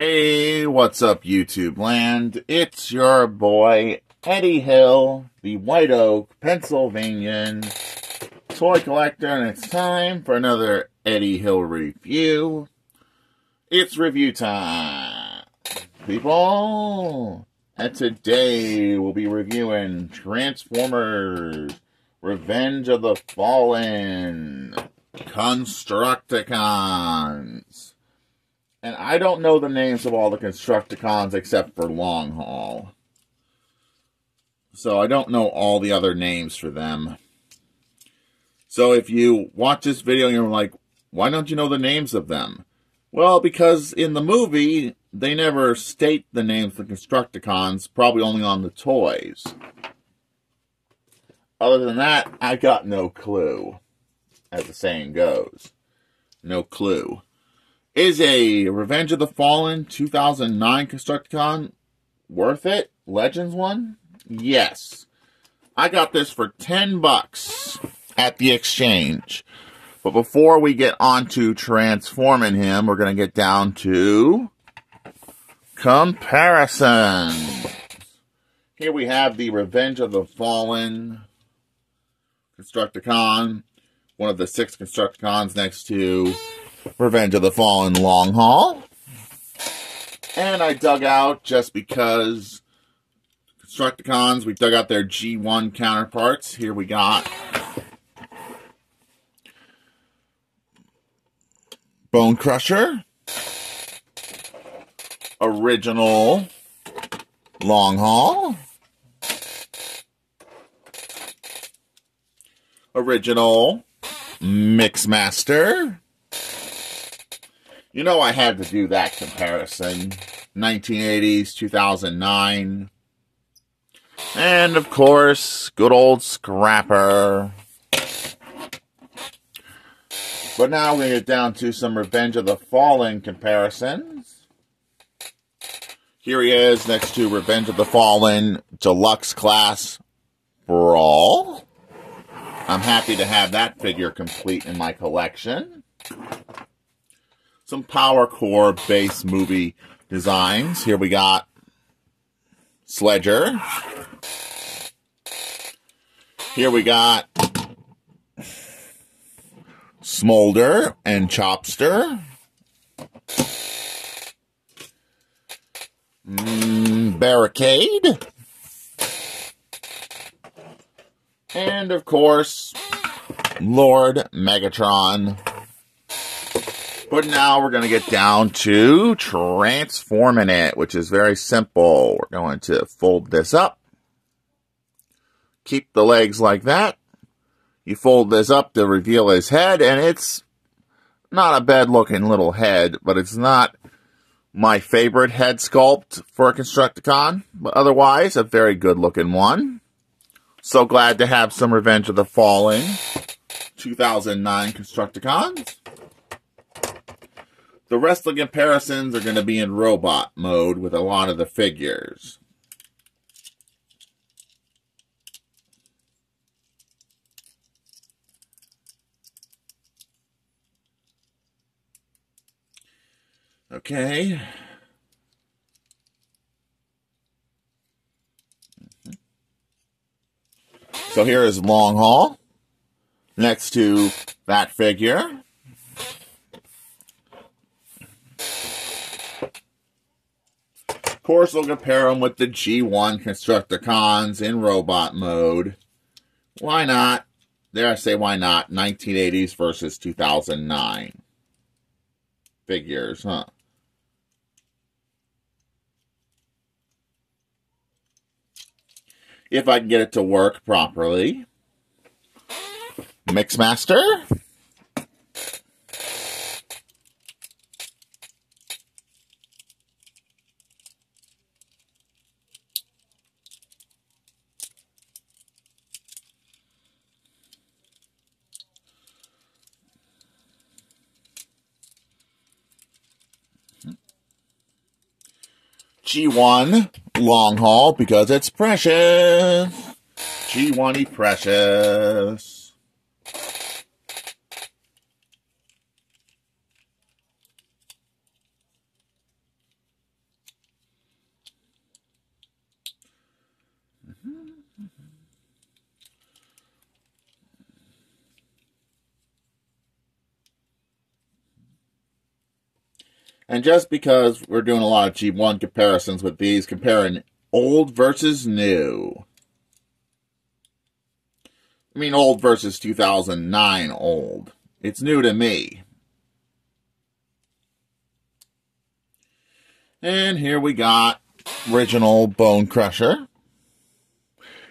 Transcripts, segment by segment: Hey, what's up, YouTube land? It's your boy, Eddie Hill, the White Oak, Pennsylvanian toy collector, and it's time for another Eddie Hill review. It's review time, people! And today we'll be reviewing Transformers Revenge of the Fallen, Constructicons. And I don't know the names of all the Constructicons except for Long Haul. So I don't know all the other names for them. So if you watch this video and you're like, why don't you know the names of them? Well, because in the movie, they never state the names of the Constructicons, probably only on the toys. Other than that, I got no clue, as the saying goes. No clue. Is a Revenge of the Fallen 2009 Constructicon worth it? Legends one? Yes. I got this for $10 at the exchange. But before we get on to transforming him, we're going to get down to comparisons. Here we have the Revenge of the Fallen Constructicon, one of the 6 Constructicons, next to Revenge of the Fallen Long Haul. And I dug out, just because Constructicons, we dug out their G1 counterparts. Here we got Bone Crusher, original Long Haul, original Mixmaster. You know I had to do that comparison. 1980s, 2009. And, of course, good old Scrapper. But now we're going to get down to some Revenge of the Fallen comparisons. Here he is next to Revenge of the Fallen Deluxe Class Brawl. I'm happy to have that figure complete in my collection. Some power core base movie designs. Here we got Sledge. Here we got Smolder and Chopster. Barricade. And of course, Lord Megatron. But now we're going to get down to transforming it, which is very simple. We're going to fold this up. Keep the legs like that. You fold this up to reveal his head, and it's not a bad-looking little head, but it's not my favorite head sculpt for a Constructicon, but otherwise a very good-looking one. So glad to have some Revenge of the Fallen 2009 Constructicons. The rest of the comparisons are going to be in robot mode with a lot of the figures. Okay. So here is Long Haul next to that figure. Of course, we'll compare them with the G1 Constructicons in robot mode. Why not? There I say why not. 1980s versus 2009. Figures, huh? If I can get it to work properly. Mixmaster. G1 Long Haul, because it's precious. G1-y precious. And just because we're doing a lot of G1 comparisons with these, comparing old versus new. I mean old versus 2009 old. It's new to me. And here we got original Bone Crusher.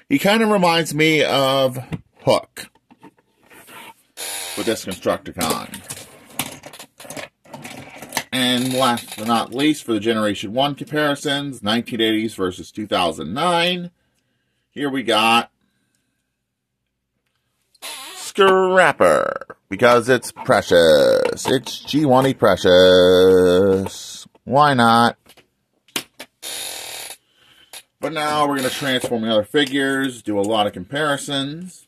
He kind of reminds me of Hook with this Constructicon. And last but not least, for the Generation 1 comparisons, 1980s versus 2009, here we got Scrapper, because it's precious. It's G1-y precious. Why not? But now we're going to transform the other figures, do a lot of comparisons.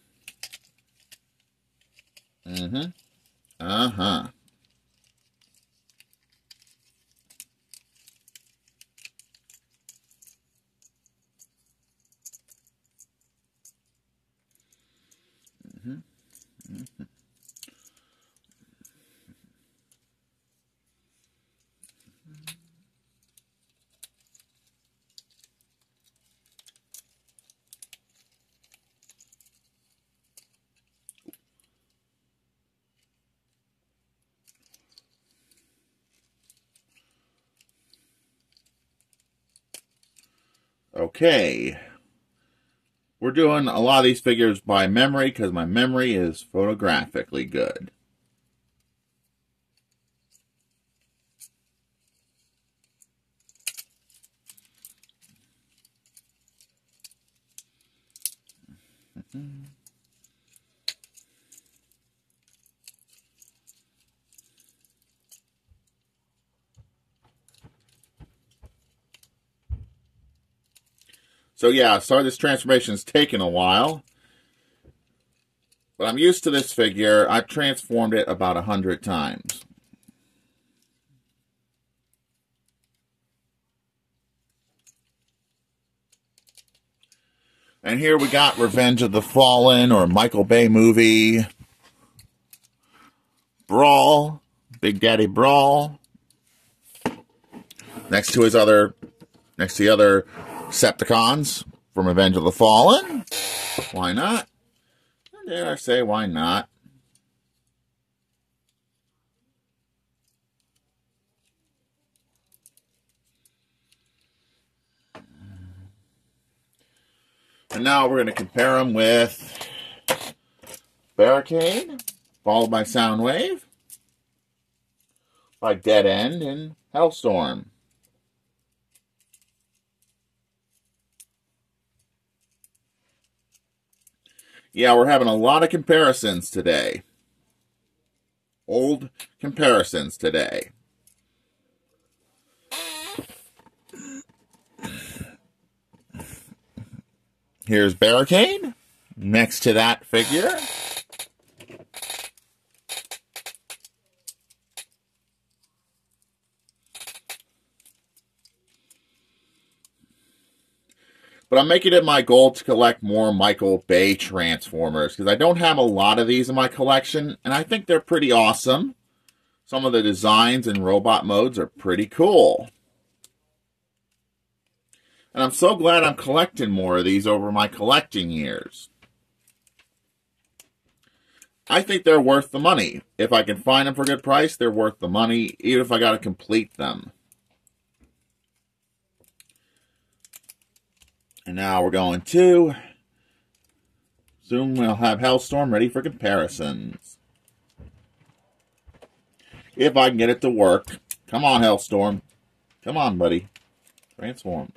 Okay. We're doing a lot of these figures by memory because my memory is photographically good. So yeah, sorry this transformation's taken a while, but I'm used to this figure. I've transformed it about 100 times. And here we got Revenge of the Fallen, or Michael Bay movie. Brawl, Big Daddy Brawl. Next to his other, next to the other Decepticons from Revenge of the Fallen. Why not? Dare I say, why not? And now we're going to compare them with Barricade, followed by Soundwave, by Dead End, and Hellstorm. Yeah, we're having a lot of comparisons today. Old comparisons today. Here's Barricade next to that figure. But I'm making it my goal to collect more Michael Bay Transformers, because I don't have a lot of these in my collection, and I think they're pretty awesome. Some of the designs and robot modes are pretty cool. And I'm so glad I'm collecting more of these over my collecting years. I think they're worth the money. If I can find them for a good price, they're worth the money, even if I got to complete them. And now we're going to, soon we'll have Hellstorm ready for comparisons. If I can get it to work. Come on, Hellstorm. Come on, buddy. Transform.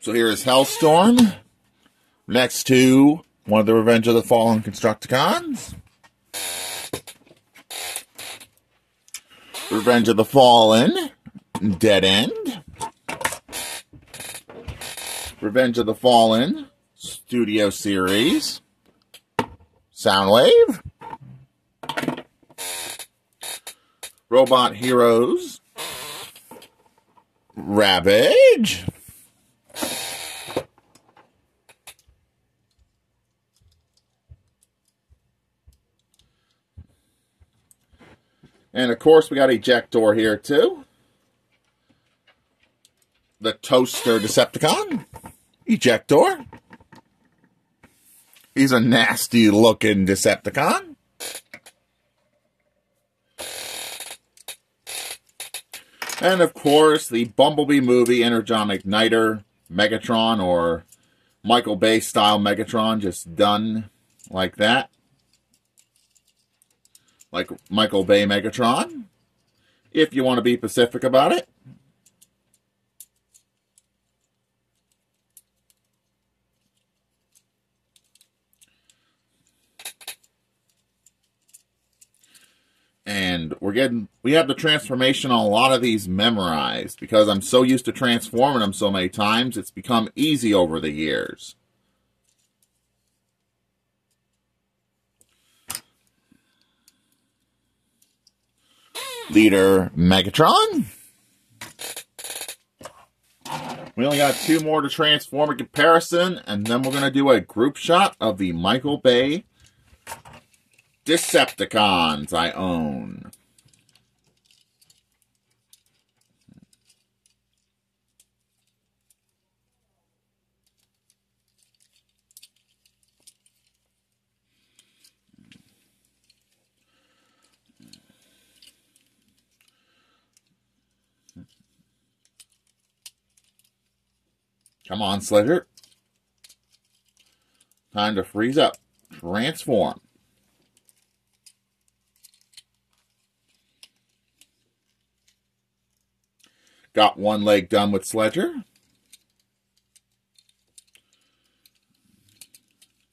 So here is Hellstorm next to one of the Revenge of the Fallen Constructicons. Revenge of the Fallen, Dead End. Revenge of the Fallen, Studio Series, Soundwave. Robot Heroes, Ravage, and of course we got Ejector here too, the Toaster Decepticon, Ejector, he's a nasty looking Decepticon. And, of course, the Bumblebee movie, Energon Igniter, Megatron, or Michael Bay-style Megatron, just done like that. Like Michael Bay Megatron, if you want to be specific about it. And we have the transformation on a lot of these memorized because I'm so used to transforming them so many times, it's become easy over the years. Leader Megatron. We only got two more to transform in comparison, and then we're going to do a group shot of the Michael Bay Decepticons I own. Come on, Sledger. Time to freeze up. Transform. Got one leg done with Sledger.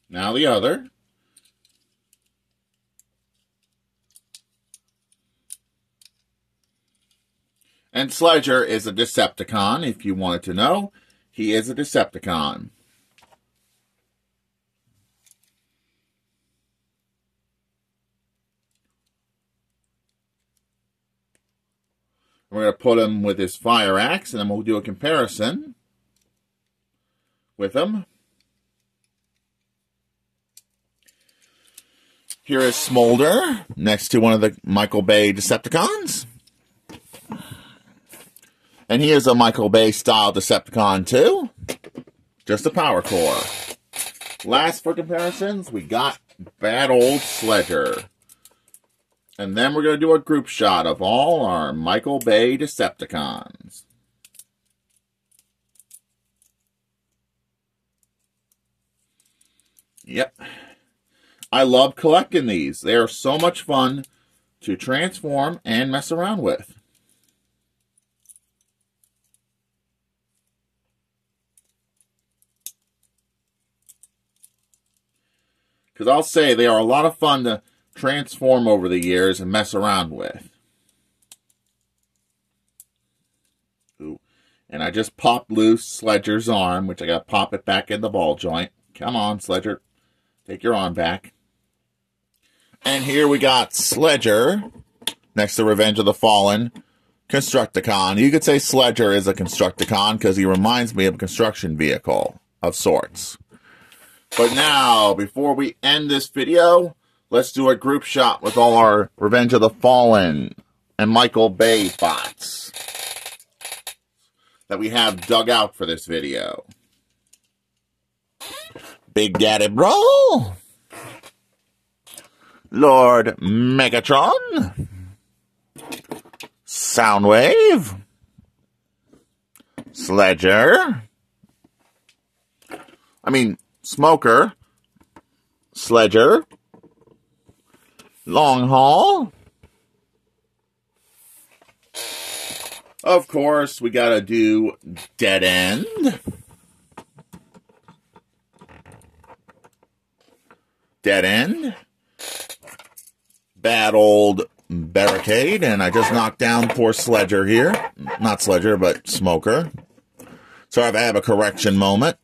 Now the other. And Sledger is a Decepticon, if you wanted to know. He is a Decepticon. We're going to put him with his fire axe, and then we'll do a comparison with him. Here is Smolder, next to one of the Michael Bay Decepticons. And he is a Michael Bay-style Decepticon, too. Just a power core. Last for comparisons, we got bad old Sledger. And then we're going to do a group shot of all our Michael Bay Decepticons. Yep. I love collecting these. They are so much fun to transform and mess around with. Because I'll say they are a lot of fun to transform over the years and mess around with. Ooh. And I just popped loose Sledger's arm, which I gotta pop it back in the ball joint. Come on, Sledger. Take your arm back. And here we got Sledger next to Revenge of the Fallen, Constructicon. You could say Sledger is a Constructicon because he reminds me of a construction vehicle of sorts. But now, before we end this video, let's do a group shot with all our Revenge of the Fallen and Michael Bay bots that we have dug out for this video. Big Daddy Brawl, Lord Megatron, Soundwave, Sledger, Smoker, Sledger, Long Haul. Of course, we gotta do Dead End. Dead End. Bad old Barricade. And I just knocked down poor Sledger here. Not Sledger, but Smoker. Sorry if I have a correction moment.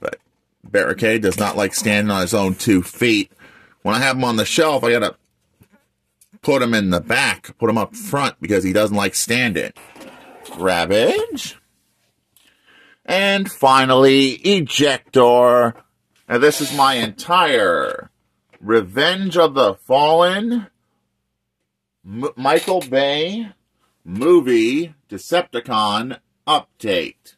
But Barricade does not like standing on his own 2 feet. When I have them on the shelf, I gotta put him in the back, put him up front because he doesn't like standing. Ravage. And finally, Ejector. Now this is my entire Revenge of the Fallen Michael Bay movie Decepticon update.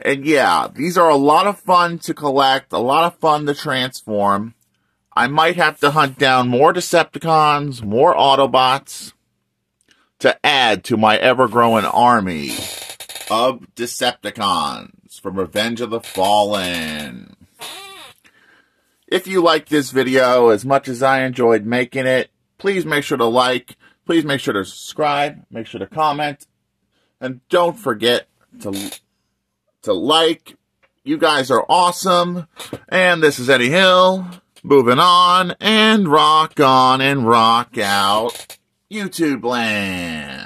And yeah, these are a lot of fun to collect, a lot of fun to transform. I might have to hunt down more Decepticons, more Autobots to add to my ever-growing army of Decepticons from Revenge of the Fallen. If you liked this video as much as I enjoyed making it, please make sure to like, please make sure to subscribe, make sure to comment, and don't forget to like. You guys are awesome, and this is Eddie Hill, moving on, and rock out, YouTube land.